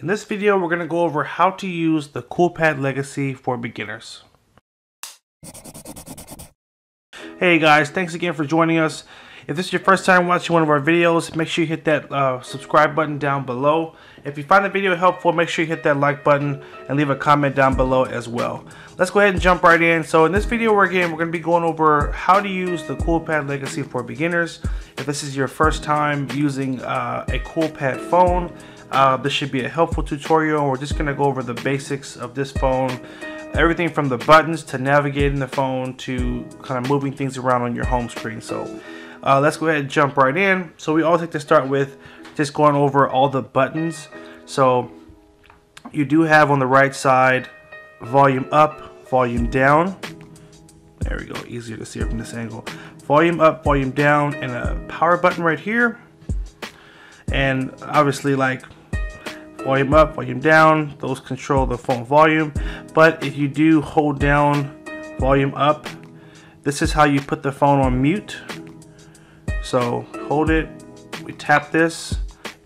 In this video, we're going to go over how to use the Coolpad Legacy for beginners. Hey guys, thanks again for joining us. If this is your first time watching one of our videos, make sure you hit that subscribe button down below. If you find the video helpful, make sure you hit that like button and leave a comment down below as well. Let's go ahead and jump right in. So in this video, we're going to be going over how to use the Coolpad Legacy for beginners. If this is your first time using a Coolpad phone, this should be a helpful tutorial. We're just going to go over the basics of this phone, everything from the buttons to navigating the phone to kind of moving things around on your home screen. So let's go ahead and jump right in. So we always like to start with just going over all the buttons. So you do have on the right side volume up, volume down. There we go, easier to see from this angle. Volume up, volume down, and a power button right here. And obviously, like, volume up, volume down, those control the phone volume. But if you do hold down volume up, this is how you put the phone on mute. So hold it, we tap this.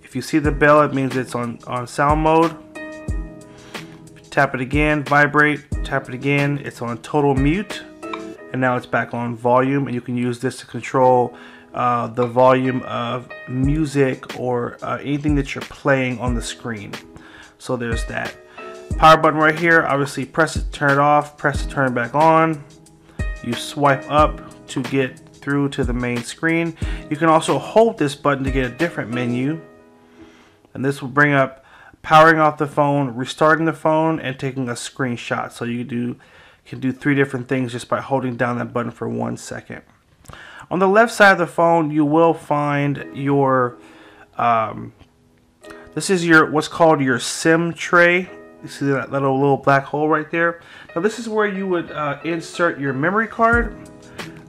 If you see the bell, it means it's on sound mode. Tap it again, vibrate, tap it again, it's on total mute. And now it's back on volume, and you can use this to control the volume of music or anything that you're playing on the screen. So there's that power button right here. Obviously press it, turn it off, press it, turn it back on. You swipe up to get through to the main screen. You can also hold this button to get a different menu, and this will bring up powering off the phone, restarting the phone, and taking a screenshot. So you can do three different things just by holding down that button for 1 second. On the left side of the phone, you will find your this is your what's called your SIM tray. You see that little black hole right there? Now this is where you would insert your memory card.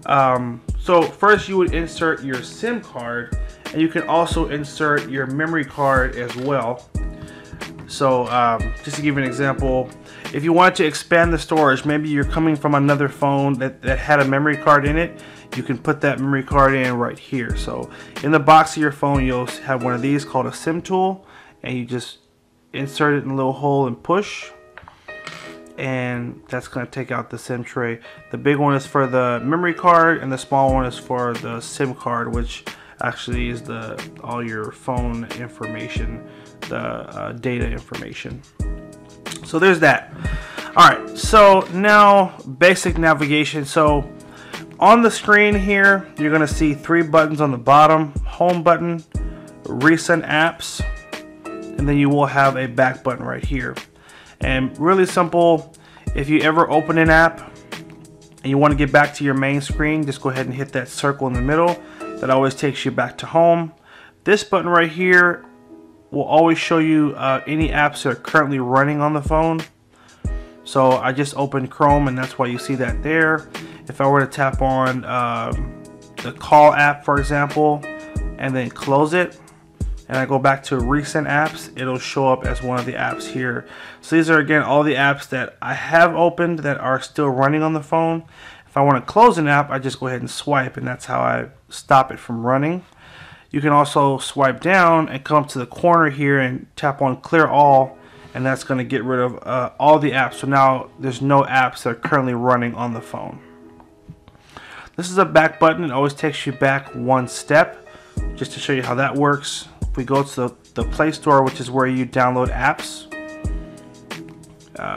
So first you would insert your SIM card, and you can also insert your memory card as well. So just to give you an example, if you want to expand the storage, maybe you're coming from another phone that had a memory card in it, you can put that memory card in right here. So in the box of your phone, you'll have one of these called a SIM tool, and you just insert it in a little hole and push, and that's going to take out the SIM tray. The big one is for the memory card, and the small one is for the SIM card, which actually is all your phone information, the data information. So there's that. All right, so now basic navigation. So on the screen here, you're going to see three buttons on the bottom: home button, recent apps, and then you will have a back button right here. And really simple, if you ever open an app and you want to get back to your main screen, just go ahead and hit that circle in the middle. That always takes you back to home. This button right here will always show you any apps that are currently running on the phone. So I just opened Chrome, and that's why you see that there. If I were to tap on the call app, for example, and then close it, and I go back to recent apps, it'll show up as one of the apps here. So these are, again, all the apps that I have opened that are still running on the phone. If I want to close an app, I just go ahead and swipe, and that's how I stop it from running. You can also swipe down and come up to the corner here and tap on clear all, and that's going to get rid of all the apps. So now there's no apps that are currently running on the phone. This is a back button. It always takes you back one step. Just to show you how that works, if we go to the Play Store, which is where you download apps.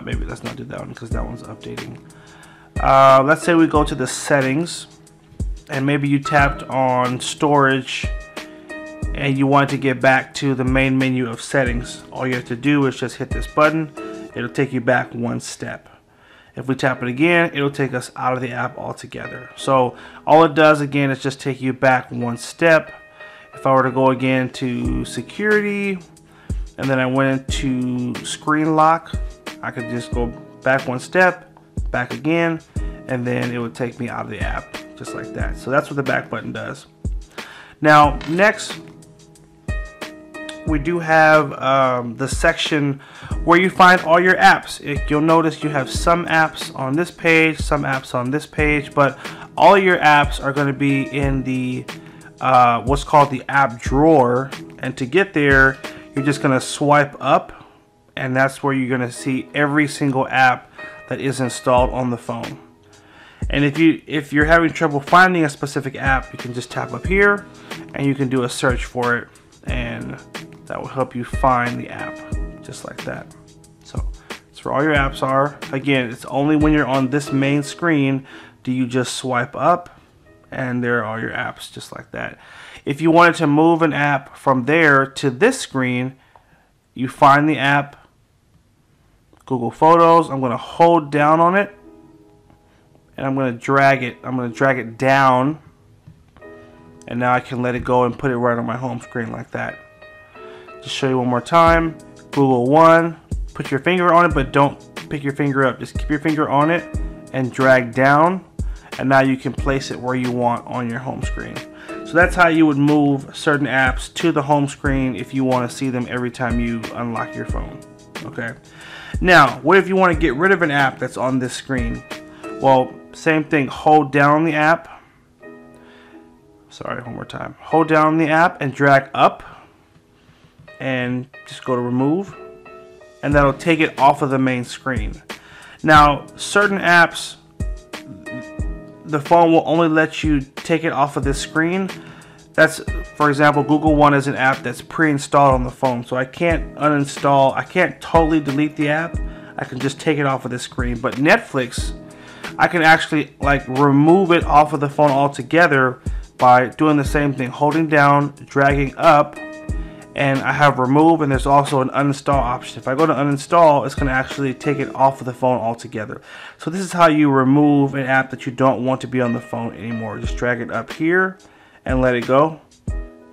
Maybe let's not do that one because that one's updating. Let's say we go to the settings, and maybe you tapped on storage and you want to get back to the main menu of settings. All you have to do is just hit this button. It'll take you back one step. If we tap it again, it'll take us out of the app altogether. So all it does, again, is just take you back one step. If I were to go again to security, and then I went into screen lock, I could just go back one step, back again, and then it would take me out of the app, just like that. So that's what the back button does. Now, next, we do have the section where you find all your apps. You'll notice you have some apps on this page, some apps on this page, but all your apps are going to be in the what's called the app drawer. And to get there, you're just going to swipe up and that's where you're going to see every single app that is installed on the phone. And if you're having trouble finding a specific app, you can just tap up here and you can do a search for it, and that will help you find the app just like that. So that's where all your apps are. Again, it's only when you're on this main screen do you just swipe up, and there are all your apps just like that. If you wanted to move an app from there to this screen, you find the app, Google Photos. I'm going to hold down on it, and I'm going to drag it down, and now I can let it go and put it right on my home screen like that. Just show you one more time, Google One, put your finger on it, but don't pick your finger up, just keep your finger on it and drag down, and now you can place it where you want on your home screen. So that's how you would move certain apps to the home screen if you want to see them every time you unlock your phone. Okay, now what if you want to get rid of an app that's on this screen? Well, same thing, hold down the app. Sorry, one more time. Hold down the app and drag up and just go to remove, and that'll take it off of the main screen. Now, certain apps, the phone will only let you take it off of this screen. That's, for example, Google One is an app that's pre-installed on the phone, so I can't uninstall, I can't totally delete the app. I can just take it off of this screen. But Netflix, I can actually like remove it off of the phone altogether by doing the same thing, holding down, dragging up, and I have remove, and there's also an uninstall option. If I go to uninstall, it's going to actually take it off of the phone altogether. So this is how you remove an app that you don't want to be on the phone anymore. Just drag it up here and let it go,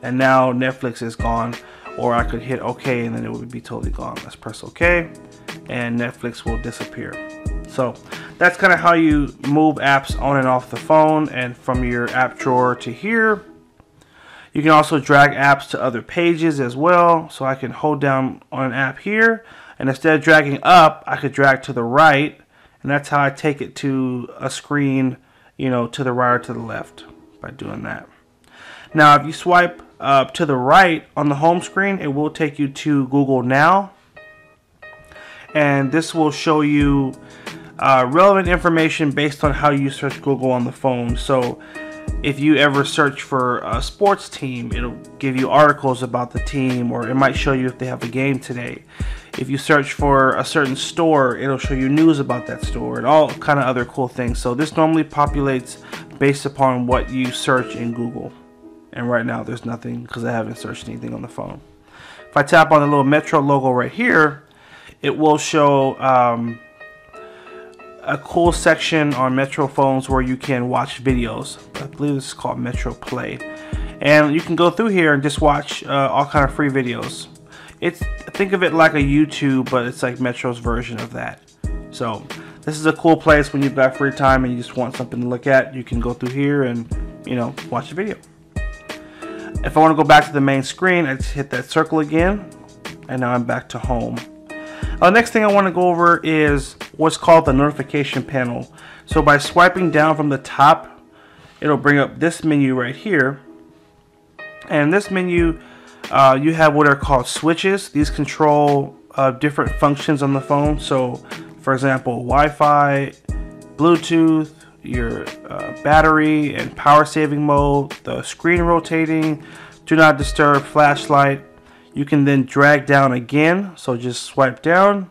and now Netflix is gone. Or I could hit OK and then it would be totally gone. Let's press OK and Netflix will disappear. So that's kind of how you move apps on and off the phone and from your app drawer to here. You can also drag apps to other pages as well. So I can hold down on an app here, and instead of dragging up, I could drag to the right, and that's how I take it to a screen, you know, to the right or to the left by doing that. Now, if you swipe up to the right on the home screen, it will take you to Google Now, and this will show you relevant information based on how you search Google on the phone. So if you ever search for a sports team, it'll give you articles about the team, or it might show you if they have a game today. If you search for a certain store, it'll show you news about that store and all kind of other cool things. So this normally populates based upon what you search in Google. And right now there's nothing because I haven't searched anything on the phone. If I tap on the little Metro logo right here, it will show a cool section on Metro phones where you can watch videos. I believe this is called Metro Play, and you can go through here and just watch all kind of free videos. It's, think of it like a YouTube, but it's like Metro's version of that. So this is a cool place when you've got free time and you just want something to look at. You can go through here and, you know, watch a video. If I want to go back to the main screen, I just hit that circle again, and now I'm back to home. The next thing I want to go over is what's called the notification panel. So by swiping down from the top, it'll bring up this menu right here. And this menu, you have what are called switches. These control different functions on the phone. So for example, Wi-Fi, Bluetooth, your battery and power saving mode, the screen rotating, do not disturb, flashlight. You can then drag down again, so just swipe down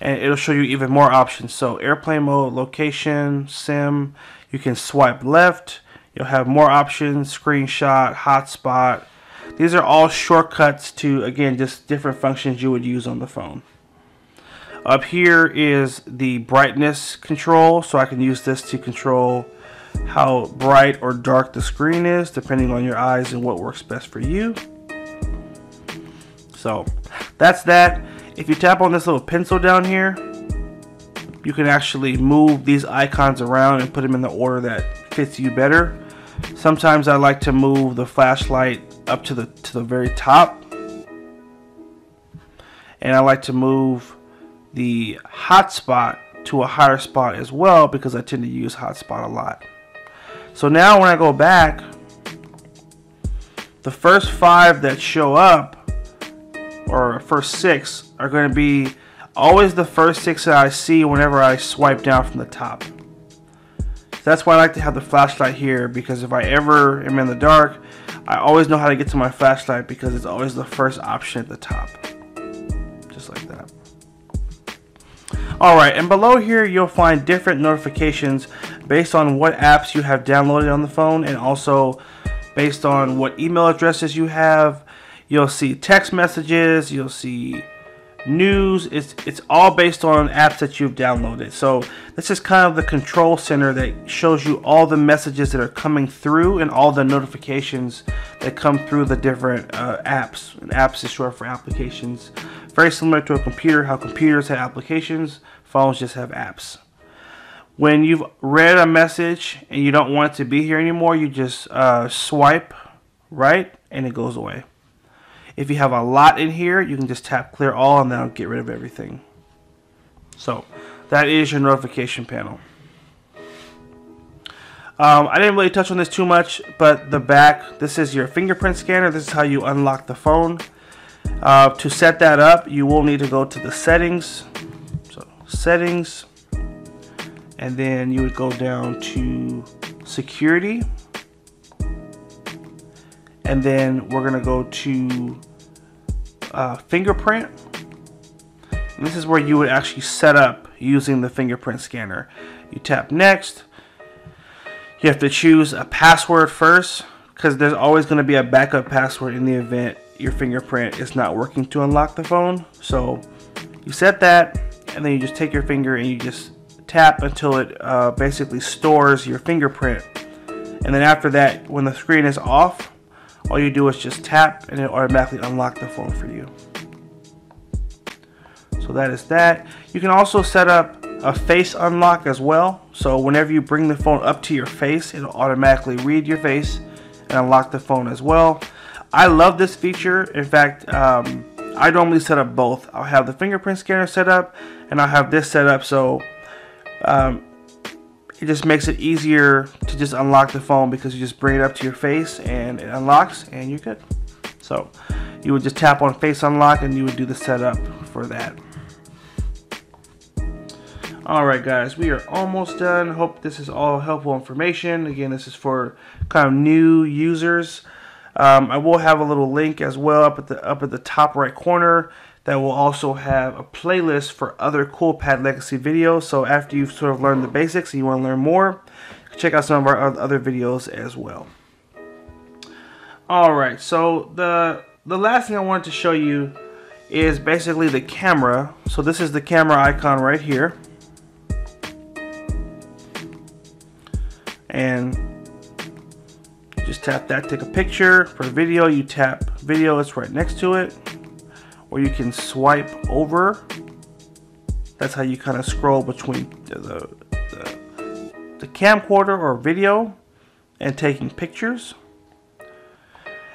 and it'll show you even more options. So airplane mode, location, SIM. You can swipe left, you'll have more options, screenshot, hotspot. These are all shortcuts to, again, just different functions you would use on the phone. Up here is the brightness control, so I can use this to control how bright or dark the screen is depending on your eyes and what works best for you. So that's that. If you tap on this little pencil down here, you can actually move these icons around and put them in the order that fits you better. Sometimes I like to move the flashlight up to the very top, and I like to move the hotspot to a higher spot as well, because I tend to use hotspot a lot. So now when I go back, the first five that show up, or first six, are going to be always the first six that I see whenever I swipe down from the top. So that's why I like to have the flashlight here, because if I ever am in the dark, I always know how to get to my flashlight because it's always the first option at the top. Just like that. Alright, and below here you'll find different notifications based on what apps you have downloaded on the phone, and also based on what email addresses you have. You'll see text messages, you'll see news. It's all based on apps that you've downloaded. So this is kind of the control center that shows you all the messages that are coming through and all the notifications that come through the different apps. And apps is short for applications. Very similar to a computer, how computers have applications, phones just have apps. When you've read a message and you don't want it to be here anymore, you just swipe right and it goes away. If you have a lot in here, you can just tap clear all and that'll get rid of everything. So that is your notification panel. I didn't really touch on this too much, but the back, this is your fingerprint scanner. This is how you unlock the phone. To set that up, you will need to go to the settings. So settings, and then you would go down to security. And then we're gonna go to fingerprint. And this is where you would actually set up using the fingerprint scanner. You tap next. You have to choose a password first, because there's always gonna be a backup password in the event your fingerprint is not working to unlock the phone. So you set that, and then you just take your finger and you just tap until it basically stores your fingerprint. And then after that, when the screen is off, all you do is just tap and it automatically unlocks the phone for you. So that is that. You can also set up a face unlock as well. So whenever you bring the phone up to your face, it'll automatically read your face and unlock the phone as well. I love this feature. In fact, I normally set up both. I'll have the fingerprint scanner set up and I'll have this set up. So it just makes it easier to just unlock the phone, because you just bring it up to your face and it unlocks and you're good. So you would just tap on face unlock and you would do the setup for that. Alright guys, we are almost done. Hope this is all helpful information. Again, this is for kind of new users. I will have a little link as well up at the top right corner that will also have a playlist for other Coolpad Legacy videos. So after you've sort of learned the basics and you want to learn more, check out some of our other videos as well. Alright, so the last thing I wanted to show you is basically the camera. So this is the camera icon right here. And just tap that, take a picture. For video, you tap video, it's right next to it. Or you can swipe over. That's how you kind of scroll between the camcorder or video and taking pictures.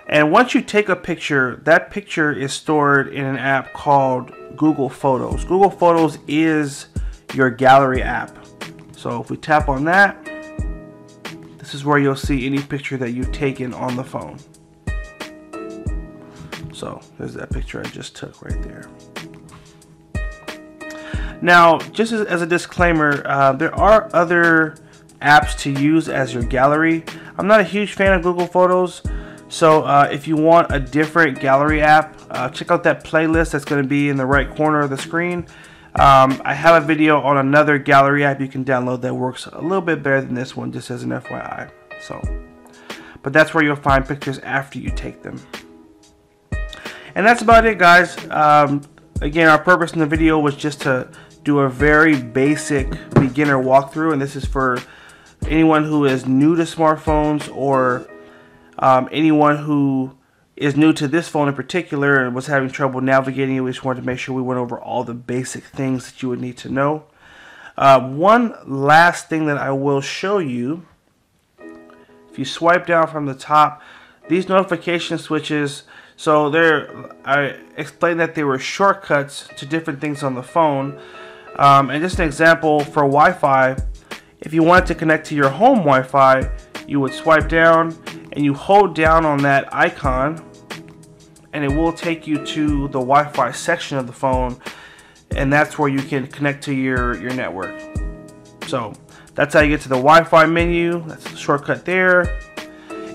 And once you take a picture, that picture is stored in an app called Google Photos. Google Photos is your gallery app. So if we tap on that, this is where you'll see any picture that you've taken on the phone. So there's that picture I just took right there. Now, just as a disclaimer, there are other apps to use as your gallery. I'm not a huge fan of Google Photos, so if you want a different gallery app, check out that playlist that's going to be in the right corner of the screen. I have a video on another gallery app you can download that works a little bit better than this one, just as an FYI. So, but that's where you'll find pictures after you take them. And that's about it, guys. Again, our purpose in the video was just to do a very basic beginner walkthrough, and this is for anyone who is new to smartphones, or anyone who is new to this phone in particular and was having trouble navigating it. We just wanted to make sure we went over all the basic things that you would need to know. One last thing that I will show you, if you swipe down from the top, these notification switches. So I explained that they were shortcuts to different things on the phone. And just an example for Wi-Fi, if you wanted to connect to your home Wi-Fi, you would swipe down and you hold down on that icon and it will take you to the Wi-Fi section of the phone, and that's where you can connect to your network. So that's how you get to the Wi-Fi menu. That's the shortcut there.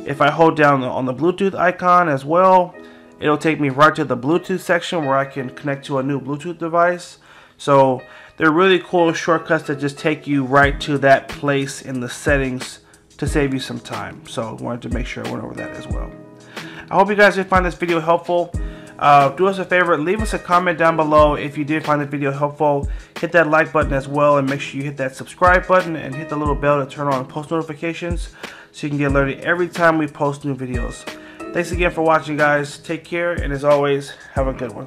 If I hold down on the Bluetooth icon as well, it'll take me right to the Bluetooth section where I can connect to a new Bluetooth device. So they're really cool shortcuts that just take you right to that place in the settings to save you some time. So I wanted to make sure I went over that as well. I hope you guys did find this video helpful. Do us a favor, leave us a comment down below if you did find the video helpful. Hit that like button as well, and make sure you hit that subscribe button and hit the little bell to turn on post notifications so you can get alerted every time we post new videos. Thanks again for watching, guys. Take care, and as always, have a good one.